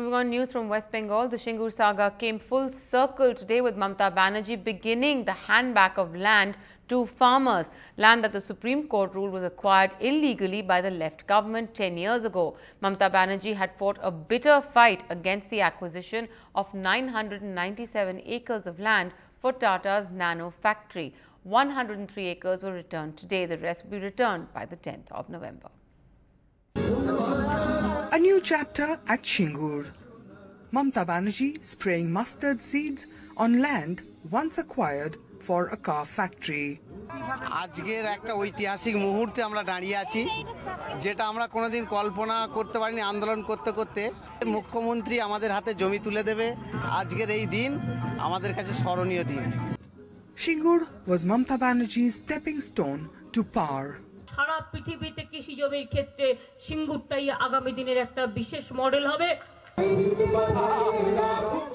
Moving on, news from West Bengal, the Singur saga came full circle today with Mamata Banerjee beginning the handback of land to farmers, land that the Supreme Court ruled was acquired illegally by the left government 10 years ago. Mamata Banerjee had fought a bitter fight against the acquisition of 997 acres of land for Tata's Nano factory. 103 acres were returned today. The rest will be returned by the 10th of November. A new chapter at Singur. Mamata Banerjee spraying mustard seeds on land once acquired for a car factory. আজকের একটা ঐতিহাসিক মুহূর্তে আমরা দাঁড়িয়ে আছি, যেটা আমরা কোনোদিন কল্পনা করতে পারিনি। আন্দোলন করতে করতে মুখ্যমন্ত্রী আমাদের হাতে জমি তুলে দেবে, আজকের এই দিন আমাদের কাছে স্মরণীয় দিন। Singur was Mamata Banerjee's stepping stone to power. সারা পৃথিবীতে কৃষি জমির ক্ষেত্রে সিঙ্গুরটাই আগামী দিনের একটা বিশেষ মডেল হবে।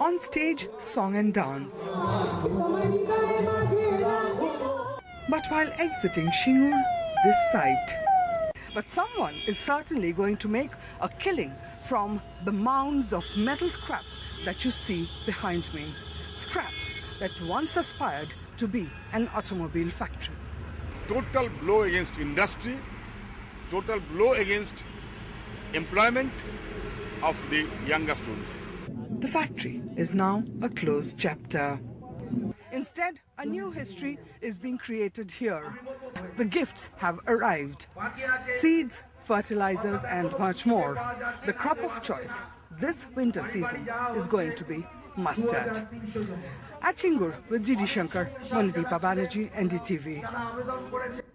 On stage, song and dance. But while exiting Singur, this sight. But someone is certainly going to make a killing from the mounds of metal scrap that you see behind me. Scrap that once aspired to be an automobile factory. Total blow against industry, total blow against employment of the younger students. The factory is now a closed chapter. Instead, a new history is being created here. The gifts have arrived. Seeds, fertilizers and much more. The crop of choice this winter season is going to be mustard. At Singur with G.D. Shankar, Manideepa Banerjee, NDTV.